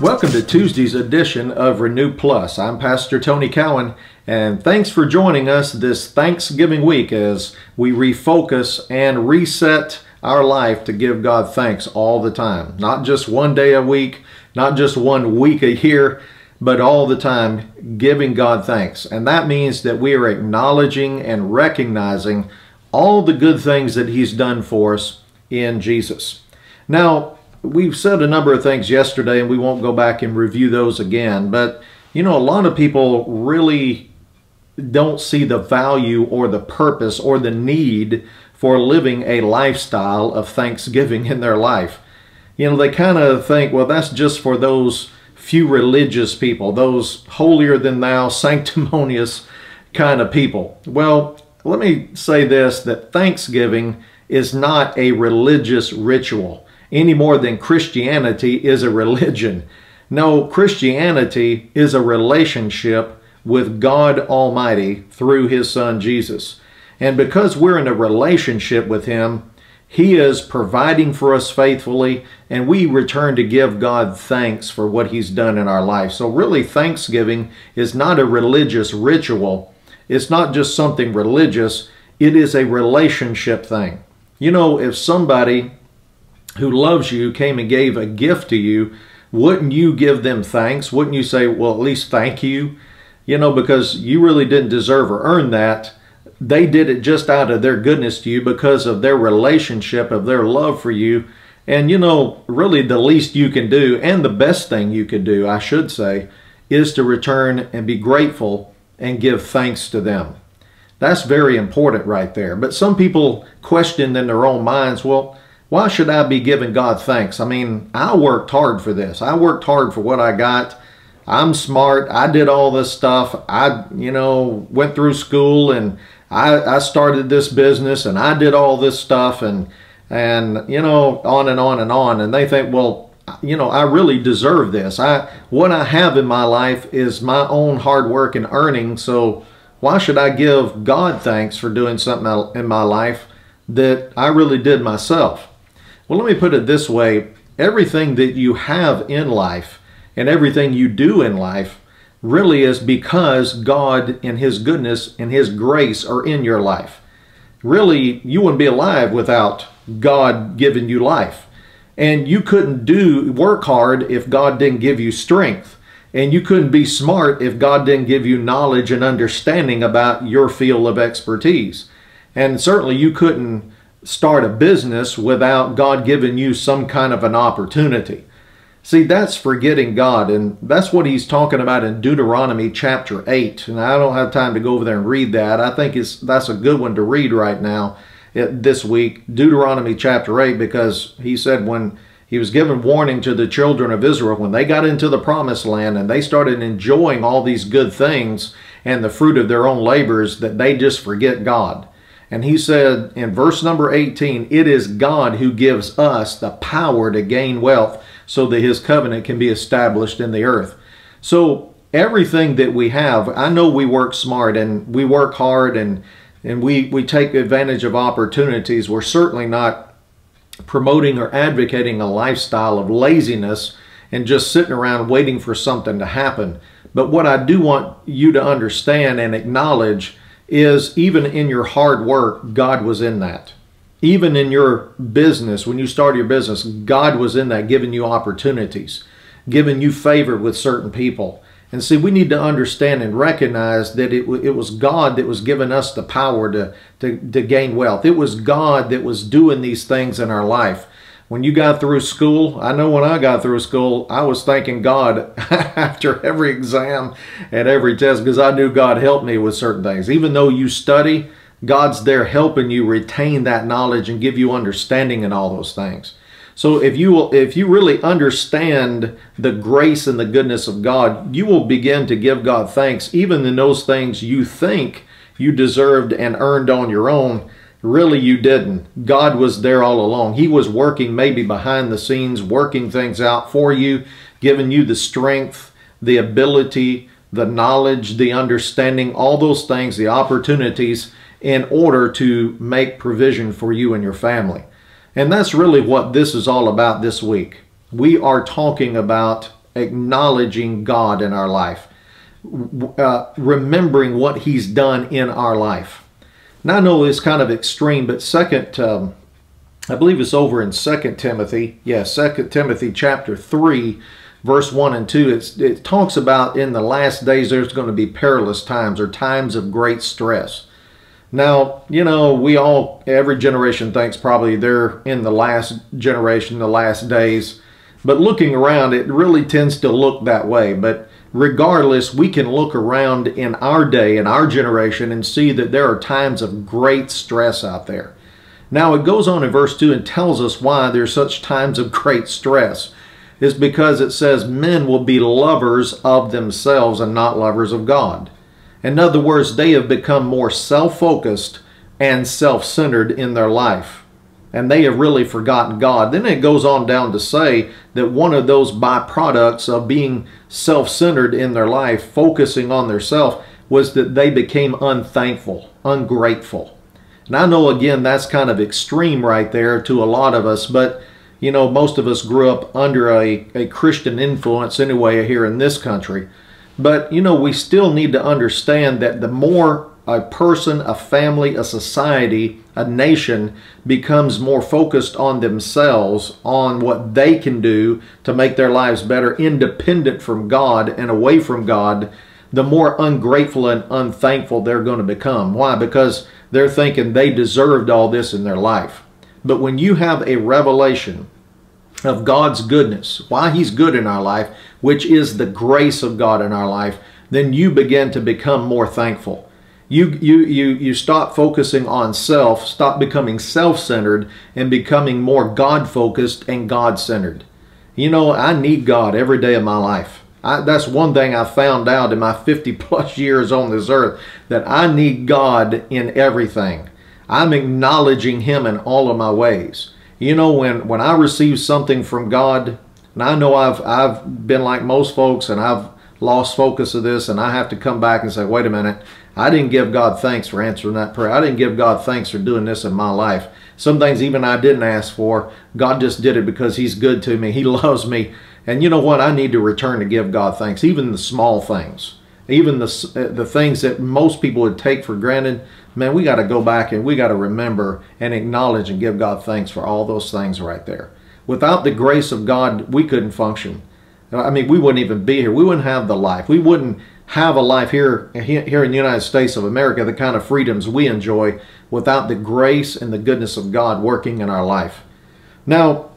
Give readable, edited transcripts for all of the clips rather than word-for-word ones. Welcome to Tuesday's edition of Renew Plus. I'm Pastor Tony Cowan, and thanks for joining us this Thanksgiving week as we refocus and reset our life to give God thanks all the time. Not just one day a week, not just one week a year, but all the time giving God thanks. And that means that we are acknowledging and recognizing all the good things that He's done for us in Jesus. Now, we've said a number of things yesterday, and we won't go back and review those again. But, you know, a lot of people really don't see the value or the purpose or the need for living a lifestyle of thanksgiving in their life. You know, they kind of think, well, that's just for those few religious people, those holier-than-thou, sanctimonious kind of people. Well, let me say this, that thanksgiving is not a religious ritual any more than Christianity is a religion. No, Christianity is a relationship with God Almighty through His Son Jesus. And because we're in a relationship with Him, He is providing for us faithfully, and we return to give God thanks for what He's done in our life. So really, thanksgiving is not a religious ritual. It's not just something religious. It is a relationship thing. You know, if somebody who loves you came and gave a gift to you, wouldn't you give them thanks? Wouldn't you say, well, at least thank you? You know, because you really didn't deserve or earn that. They did it just out of their goodness to you because of their relationship, of their love for you. And, you know, really the least you can do, and the best thing you could do, I should say, is to return and be grateful and give thanks to them. That's very important right there. But some people question in their own minds, well, why should I be giving God thanks? I mean, I worked hard for this. I worked hard for what I got. I'm smart. I did all this stuff. I, you know, went through school, and I started this business, and I did all this stuff, and you know, on and on and on. And they think, well, you know, I really deserve this. What I have in my life is my own hard work and earning. So why should I give God thanks for doing something in my life that I really did myself? Well, let me put it this way. Everything that you have in life and everything you do in life really is because God in His goodness and His grace are in your life. Really, you wouldn't be alive without God giving you life. And you couldn't work hard if God didn't give you strength. And you couldn't be smart if God didn't give you knowledge and understanding about your field of expertise. And certainly you couldn't start a business without God giving you some kind of an opportunity. See, that's forgetting God, and that's what He's talking about in Deuteronomy chapter 8. And I don't have time to go over there and read that. I think that's a good one to read right now this week, Deuteronomy chapter 8, because He said when He was giving warning to the children of Israel, when they got into the promised land and they started enjoying all these good things and the fruit of their own labors, that they just forget God. And He said in verse number 18, it is God who gives us the power to gain wealth so that His covenant can be established in the earth. So everything that we have, I know we work smart and we work hard and we take advantage of opportunities. We're certainly not promoting or advocating a lifestyle of laziness and just sitting around waiting for something to happen. But what I do want you to understand and acknowledge is even in your hard work, God was in that. Even in your business, when you started your business, God was in that, giving you opportunities, giving you favor with certain people. And see, we need to understand and recognize that it was God that was giving us the power to gain wealth. It was God that was doing these things in our life. When you got through school, I know when I got through school, I was thanking God after every exam and every test because I knew God helped me with certain things. Even though you study, God's there helping you retain that knowledge and give you understanding in all those things. So if you really understand the grace and the goodness of God, you will begin to give God thanks even in those things you think you deserved and earned on your own. Really, you didn't. God was there all along. He was working maybe behind the scenes, working things out for you, giving you the strength, the ability, the knowledge, the understanding, all those things, the opportunities in order to make provision for you and your family. And that's really what this is all about this week. We are talking about acknowledging God in our life, remembering what He's done in our life. Now, I know it's kind of extreme, but I believe it's over in 2 Timothy. Yes, yeah, 2 Timothy chapter 3, verse 1 and 2. It talks about in the last days there's going to be perilous times, or times of great stress. Now, you know, every generation thinks probably they're in the last generation, the last days. But looking around, it really tends to look that way. But regardless, we can look around in our day, in our generation, and see that there are times of great stress out there. Now, it goes on in verse 2 and tells us why there's such times of great stress. It's because it says men will be lovers of themselves and not lovers of God. In other words, they have become more self-focused and self-centered in their life, and they have really forgotten God. Then it goes on down to say that one of those byproducts of being self-centered in their life, focusing on their self, was that they became unthankful, ungrateful. And I know, again, that's kind of extreme right there to a lot of us, but, you know, most of us grew up under a Christian influence anyway here in this country. But, you know, we still need to understand that the more a person, a family, a society, a nation becomes more focused on themselves, on what they can do to make their lives better, independent from God and away from God, the more ungrateful and unthankful they're going to become. Why? Because they're thinking they deserved all this in their life. But when you have a revelation of God's goodness, why He's good in our life, which is the grace of God in our life, then you begin to become more thankful. You stop focusing on self, stop becoming self-centered, and becoming more God-focused and God-centered. You know, I need God every day of my life. That's one thing I found out in my 50-plus years on this earth, that I need God in everything. I'm acknowledging Him in all of my ways. You know, when I receive something from God, and I know I've been like most folks, and I've lost focus of this, and I have to come back and say, wait a minute, I didn't give God thanks for answering that prayer. I didn't give God thanks for doing this in my life. Some things even I didn't ask for. God just did it because He's good to me. He loves me. And you know what? I need to return to give God thanks, even the small things. Even the things that most people would take for granted, man, we got to go back and we got to remember and acknowledge and give God thanks for all those things right there. Without the grace of God, we couldn't function. I mean, we wouldn't even be here. We wouldn't have the life. We wouldn't have a life here in the United States of America, the kind of freedoms we enjoy, without the grace and the goodness of God working in our life. Now,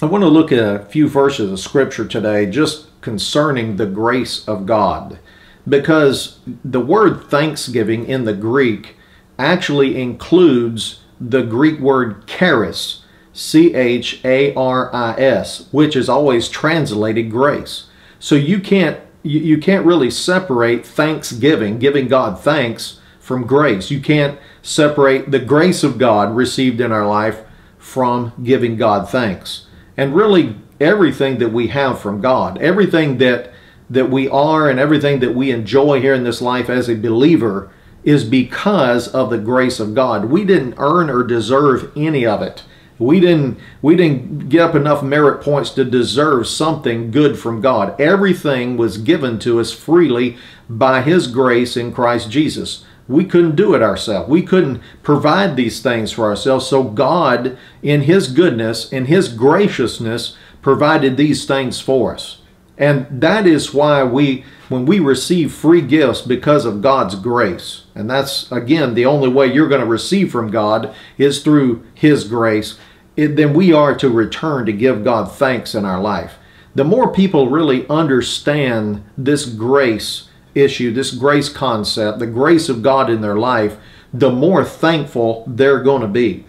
I want to look at a few verses of Scripture today just concerning the grace of God, because the word thanksgiving in the Greek actually includes the Greek word charis, C-H-A-R-I-S, which is always translated grace. So you can't really separate thanksgiving, giving God thanks, from grace. You can't separate the grace of God received in our life from giving God thanks. And really, everything that we have from God, everything that we are and everything that we enjoy here in this life as a believer is because of the grace of God. We didn't earn or deserve any of it. We didn't get up enough merit points to deserve something good from God. Everything was given to us freely by His grace in Christ Jesus. We couldn't do it ourselves. We couldn't provide these things for ourselves. So God, in His goodness, in His graciousness, provided these things for us. And that is why when we receive free gifts because of God's grace, and that's, again, the only way you're going to receive from God is through His grace, then we are to return to give God thanks in our life. The more people really understand this grace issue, this grace concept, the grace of God in their life, the more thankful they're going to be.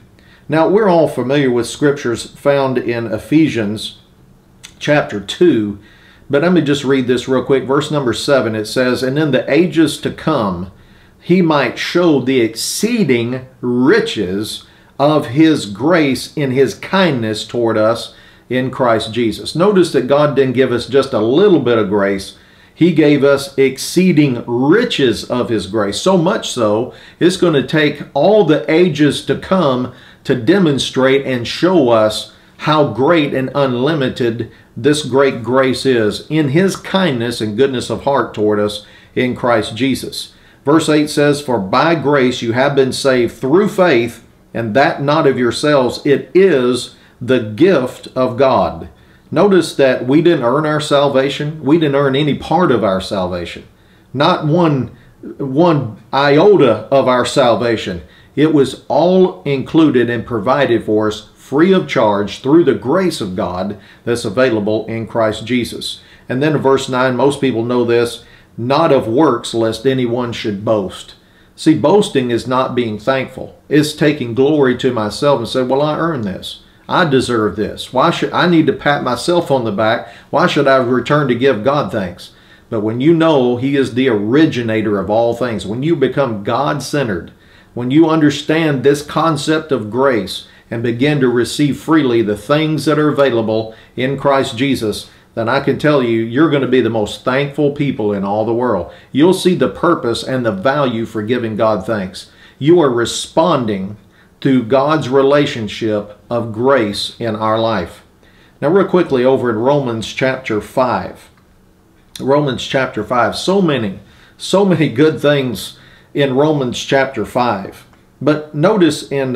Now, we're all familiar with scriptures found in Ephesians chapter 2, but let me just read this real quick. Verse number 7, it says, "And in the ages to come, He might show the exceeding riches of His grace in His kindness toward us in Christ Jesus." Notice that God didn't give us just a little bit of grace. He gave us exceeding riches of His grace. So much so, it's going to take all the ages to come to demonstrate and show us how great and unlimited this great grace is, in his kindness and goodness of heart toward us in Christ Jesus. Verse 8 says, for by grace you have been saved through faith, and that not of yourselves, it is the gift of God. Notice that we didn't earn our salvation. We didn't earn any part of our salvation. Not one iota of our salvation. It was all included and provided for us free of charge through the grace of God that's available in Christ Jesus. And then in verse 9, most people know this, not of works, lest anyone should boast. See, boasting is not being thankful. It's taking glory to myself and saying, well, I earned this. I deserve this. Why should I need to pat myself on the back? Why should I return to give God thanks? But when you know he is the originator of all things, when you become God-centered, when you understand this concept of grace and begin to receive freely the things that are available in Christ Jesus, then I can tell you, you're going to be the most thankful people in all the world. You'll see the purpose and the value for giving God thanks. You are responding to God's relationship of grace in our life. Now, real quickly, over in Romans chapter 5. Romans chapter 5. So many good things in Romans chapter 5. But notice in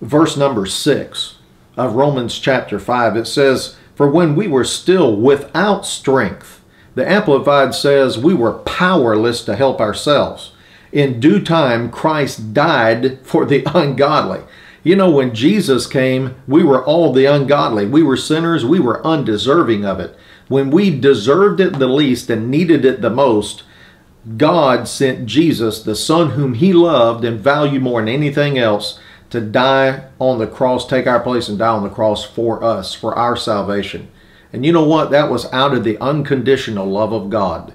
verse number 6 of Romans chapter 5, it says, for when we were still without strength, the Amplified says we were powerless to help ourselves. In due time, Christ died for the ungodly. You know, when Jesus came, we were all the ungodly. We were sinners. We were undeserving of it. When we deserved it the least and needed it the most, God sent Jesus, the Son whom he loved and valued more than anything else, to die on the cross, take our place and die on the cross for us, for our salvation. And you know what? That was out of the unconditional love of God.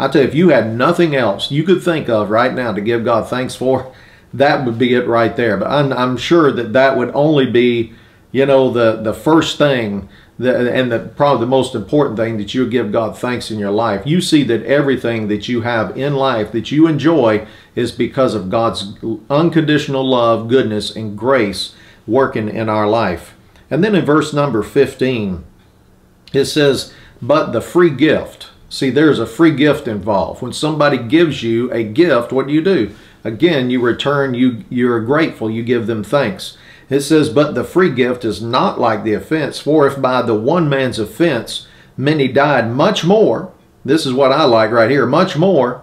I tell you, if you had nothing else you could think of right now to give God thanks for, that would be it right there. But I'm sure that that would only be, you know, the first thing probably the most important thing that you give God thanks in your life. You see that everything that you have in life that you enjoy is because of God's unconditional love, goodness, and grace working in our life. And then in verse number 15, it says, but the free gift. See, there's a free gift involved. When somebody gives you a gift, what do? Again, you return, you're grateful, you give them thanks. It says, but the free gift is not like the offense, for if by the one man's offense many died, much more, this is what I like right here, much more,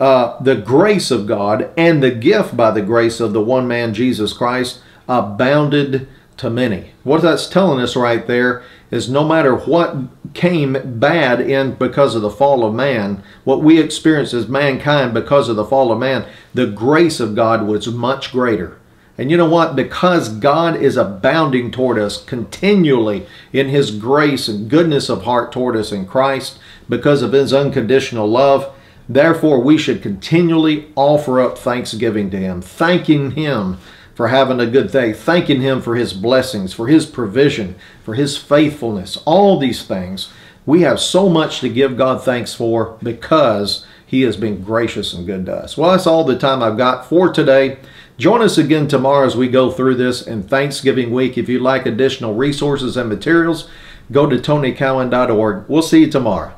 the grace of God and the gift by the grace of the one man, Jesus Christ, abounded to many. What that's telling us right there is no matter what came bad in because of the fall of man, what we experience as mankind because of the fall of man, the grace of God was much greater. And you know what? Because God is abounding toward us continually in his grace and goodness of heart toward us in Christ, because of his unconditional love, therefore we should continually offer up thanksgiving to him, thanking him for having a good day, thanking him for his blessings, for his provision, for his faithfulness, all these things. We have so much to give God thanks for because he has been gracious and good to us. Well, that's all the time I've got for today. Join us again tomorrow as we go through this in Thanksgiving week. If you'd like additional resources and materials, go to TonyCowan.org. We'll see you tomorrow.